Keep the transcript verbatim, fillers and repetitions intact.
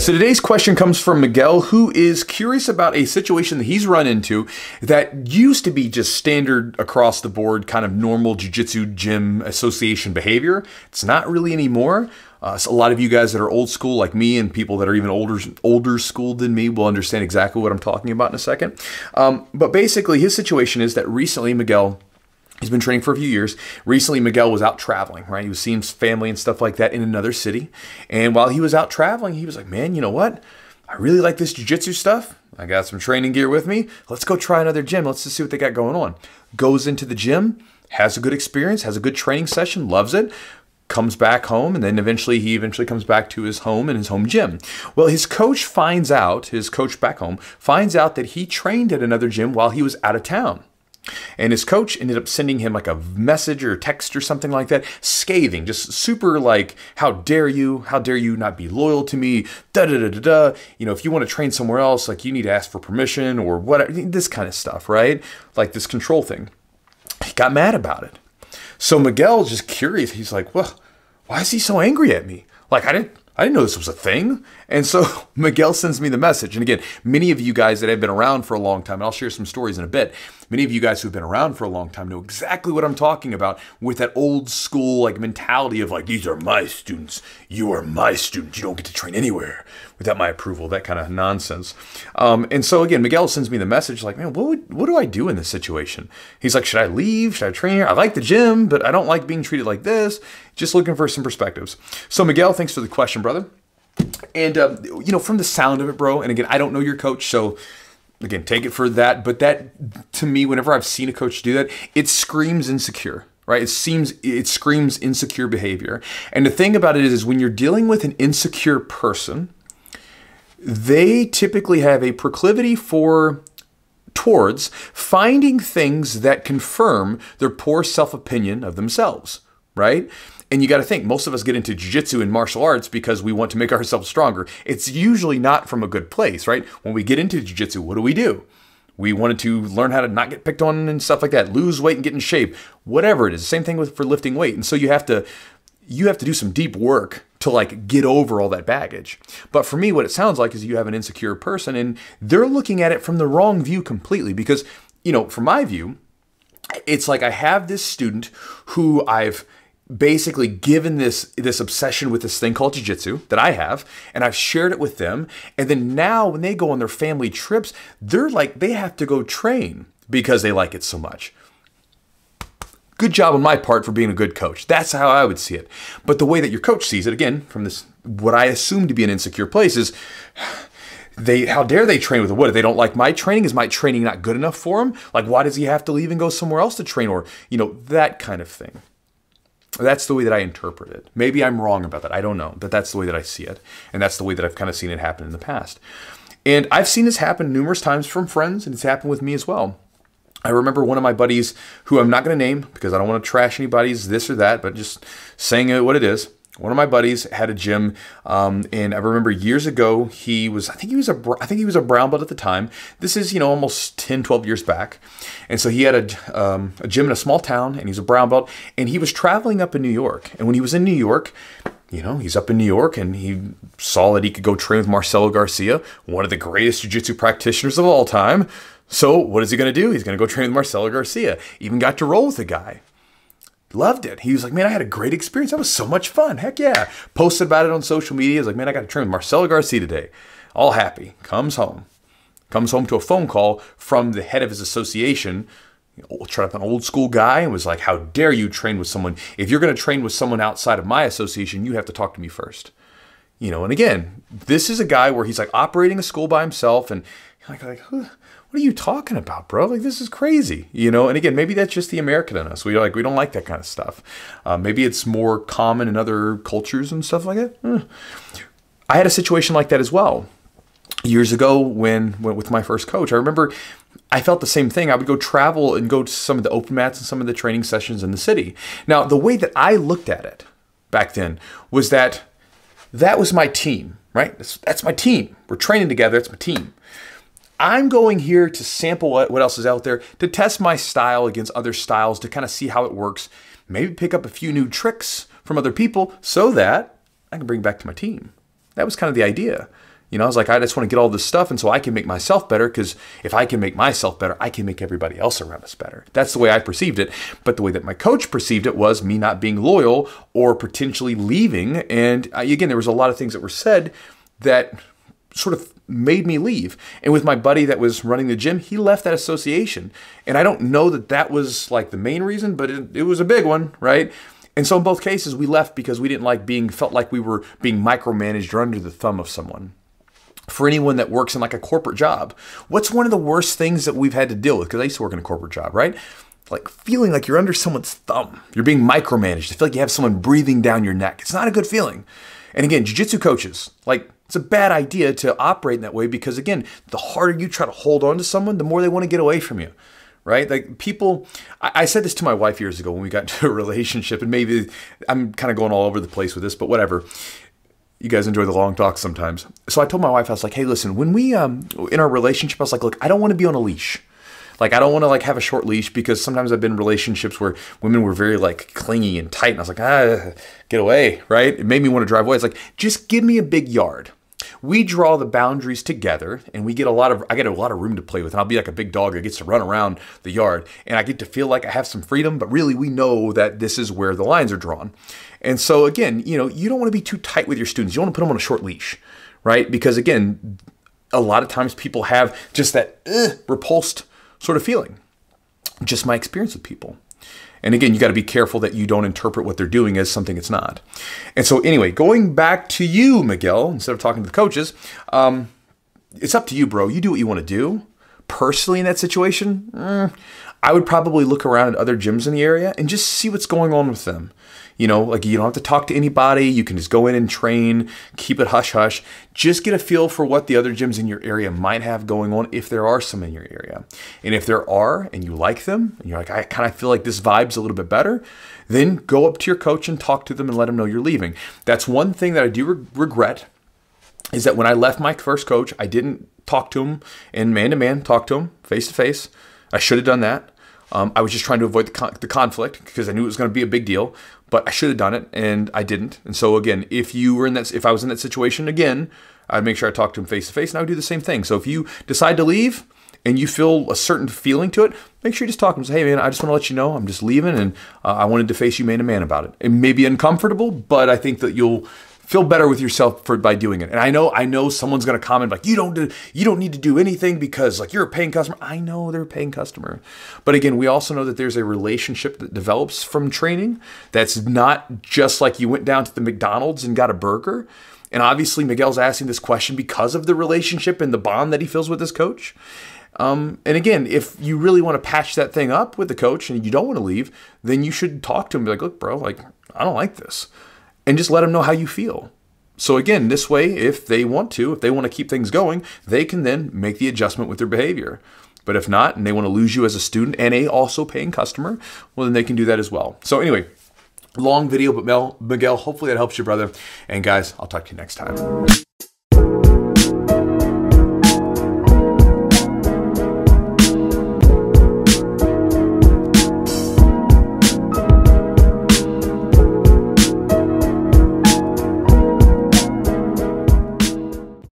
So today's question comes from Miguel, who is curious about a situation that he's run into that used to be just standard across the board, kind of normal jiu-jitsu gym association behavior. It's not really anymore. Uh, so a lot of you guys that are old school like me and people that are even older older school than me will understand exactly what I'm talking about in a second. Um, but basically his situation is that recently Miguel, he's been training for a few years. Recently, Miguel was out traveling, right? He was seeing his family and stuff like that in another city. And while he was out traveling, he was like, man, you know what? I really like this jiu-jitsu stuff. I got some training gear with me. Let's go try another gym. Let's just see what they got going on. Goes into the gym, has a good experience, has a good training session, loves it. Comes back home, and then eventually he eventually comes back to his home and his home gym. Well, his coach finds out, his coach back home, finds out that he trained at another gym while he was out of town. And his coach ended up sending him like a message or a text or something like that, scathing, just super like, how dare you, how dare you not be loyal to me, da da da da da, you know, if you want to train somewhere else, like you need to ask for permission or whatever, this kind of stuff, right? Like this control thing. He got mad about it. So Miguel's just curious. He's like, well, why is he so angry at me? Like I didn't. I didn't know this was a thing. And so Miguel sends me the message. And again, many of you guys that have been around for a long time, and I'll share some stories in a bit. Many of you guys who've been around for a long time know exactly what I'm talking about with that old school like mentality of like, these are my students. You are my student. You don't get to train anywhere without my approval, that kind of nonsense. Um, and so again, Miguel sends me the message like, man, what, would, what do I do in this situation? He's like, should I leave? Should I train here? I like the gym, but I don't like being treated like this. Just looking for some perspectives. So Miguel, thanks for the question, bro. Brother. And, uh, you know, from the sound of it, bro, and again, I don't know your coach, so again, take it for that. But that, to me, whenever I've seen a coach do that, it screams insecure, right? It seems, it screams insecure behavior. And the thing about it is, is when you're dealing with an insecure person, they typically have a proclivity for towards finding things that confirm their poor self-opinion of themselves, right? And you got to think, most of us get into jiu-jitsu and martial arts because we want to make ourselves stronger. It's usually not from a good place, right? When we get into jiu-jitsu, what do we do? We wanted to learn how to not get picked on and stuff like that, lose weight and get in shape, whatever it is. Same thing with for lifting weight. And so you have to, you have to do some deep work to like get over all that baggage. But for me, what it sounds like is you have an insecure person and they're looking at it from the wrong view completely because, you know, from my view, it's like I have this student who I've basically given this this obsession with this thing called jiu-jitsu that I have, and I've shared it with them. And then now when they go on their family trips, they're like, they have to go train because they like it so much. Good job on my part for being a good coach. That's how I would see it. But the way that your coach sees it, again, from this, what I assume to be an insecure place is, they, how dare they train with it? What if they don't like my training? Is my training not good enough for them? Like, why does he have to leave and go somewhere else to train? Or, you know, that kind of thing. That's the way that I interpret it. Maybe I'm wrong about that. I don't know. But that's the way that I see it. And that's the way that I've kind of seen it happen in the past. And I've seen this happen numerous times from friends, and it's happened with me as well. I remember one of my buddies, who I'm not going to name because I don't want to trash anybody's this or that, but just saying what it is. One of my buddies had a gym, um, and I remember years ago, he was, I think he was a, I think he was a brown belt at the time. This is, you know, almost ten, twelve years back. And so he had a, um, a gym in a small town, and he's a brown belt, and he was traveling up in New York. And when he was in New York, you know, he's up in New York, and he saw that he could go train with Marcelo Garcia, one of the greatest jiu-jitsu practitioners of all time. So what is he going to do? He's going to go train with Marcelo Garcia. Even got to roll with the guy. Loved it. He was like, man, I had a great experience. That was so much fun. Heck yeah. Posted about it on social media. He was like, man, I got to train with Marcelo Garcia today. All happy. Comes home. Comes home to a phone call from the head of his association. You know, tried up an old school guy and was like, how dare you train with someone? If you're going to train with someone outside of my association, you have to talk to me first. You know, and again, this is a guy where he's like operating a school by himself and like, like huh? What are you talking about, bro? Like, this is crazy, you know? And again, maybe that's just the American in us. We like we don't like that kind of stuff. Uh, maybe it's more common in other cultures and stuff like that. Eh. I had a situation like that as well. Years ago when, when with my first coach, I remember I felt the same thing. I would go travel and go to some of the open mats and some of the training sessions in the city. Now, the way that I looked at it back then was that that was my team, right? That's, that's my team. We're training together. That's my team. I'm going here to sample what else is out there, to test my style against other styles, to kind of see how it works, maybe pick up a few new tricks from other people so that I can bring back to my team. That was kind of the idea. You know, I was like, I just want to get all this stuff, and so I can make myself better, because if I can make myself better, I can make everybody else around us better. That's the way I perceived it. But the way that my coach perceived it was me not being loyal or potentially leaving. And again, there was a lot of things that were said that sort of made me leave. And with my buddy that was running the gym, he left that association. And I don't know that that was like the main reason, but it, it was a big one, right? And so in both cases, we left because we didn't like being, felt like we were being micromanaged or under the thumb of someone. For anyone that works in like a corporate job, what's one of the worst things that we've had to deal with? Because I used to work in a corporate job, right? Like feeling like you're under someone's thumb. You're being micromanaged. I feel like you have someone breathing down your neck. It's not a good feeling. And again, jiu-jitsu coaches, like it's a bad idea to operate in that way, because again, the harder you try to hold on to someone, the more they want to get away from you, right? Like people, I, I said this to my wife years ago when we got into a relationship, and maybe I'm kind of going all over the place with this, but whatever. You guys enjoy the long talks sometimes. So I told my wife, I was like, hey, listen, when we, um, in our relationship, I was like, look, I don't want to be on a leash. Like, I don't want to like have a short leash, because sometimes I've been in relationships where women were very like clingy and tight. And I was like, ah, get away, right? It made me want to drive away. It's like, just give me a big yard. We draw the boundaries together, and we get a lot of, I get a lot of room to play with, and I'll be like a big dog that gets to run around the yard, and I get to feel like I have some freedom, but really we know that this is where the lines are drawn. And so again, you know, you don't want to be too tight with your students. You don't want to put them on a short leash, right? Because again, a lot of times people have just that uh, repulsed sort of feeling, just my experience with people. And again, you got to be careful that you don't interpret what they're doing as something it's not. And so anyway, going back to you, Miguel, instead of talking to the coaches, um, it's up to you, bro. You do what you want to do. Personally, in that situation, eh, I would probably look around at other gyms in the area and just see what's going on with them. You know, like you don't have to talk to anybody. You can just go in and train, keep it hush hush. Just get a feel for what the other gyms in your area might have going on, if there are some in your area. And if there are and you like them and you're like, I kind of feel like this vibe's a little bit better, then go up to your coach and talk to them and let them know you're leaving. That's one thing that I do re- regret. Is that when I left my first coach, I didn't talk to him in man-to-man, talk to him face-to-face. I should have done that. Um, I was just trying to avoid the, con the conflict, because I knew it was going to be a big deal, but I should have done it, and I didn't. And so again, if you were in that, if I was in that situation again, I'd make sure I talked to him face-to-face, and I would do the same thing. So if you decide to leave and you feel a certain feeling to it, make sure you just talk to him and say, hey man, I just want to let you know I'm just leaving, and uh, I wanted to face you man-to-man about it. It may be uncomfortable, but I think that you'll feel better with yourself for by doing it. And I know, I know someone's gonna comment like, you don't do, you don't need to do anything because like you're a paying customer. I know they're a paying customer, but again, we also know that there's a relationship that develops from training. That's not just like you went down to the McDonald's and got a burger. And obviously, Miguel's asking this question because of the relationship and the bond that he feels with his coach. Um, and again, if you really want to patch that thing up with the coach and you don't want to leave, then you should talk to him and be like, look, bro, like I don't like this. And just let them know how you feel. So again, this way, if they want to, if they want to keep things going, they can then make the adjustment with their behavior. But if not, and they want to lose you as a student and a also paying customer, well, then they can do that as well. So anyway, long video, but Mel, Miguel, hopefully that helps you, brother. And guys, I'll talk to you next time.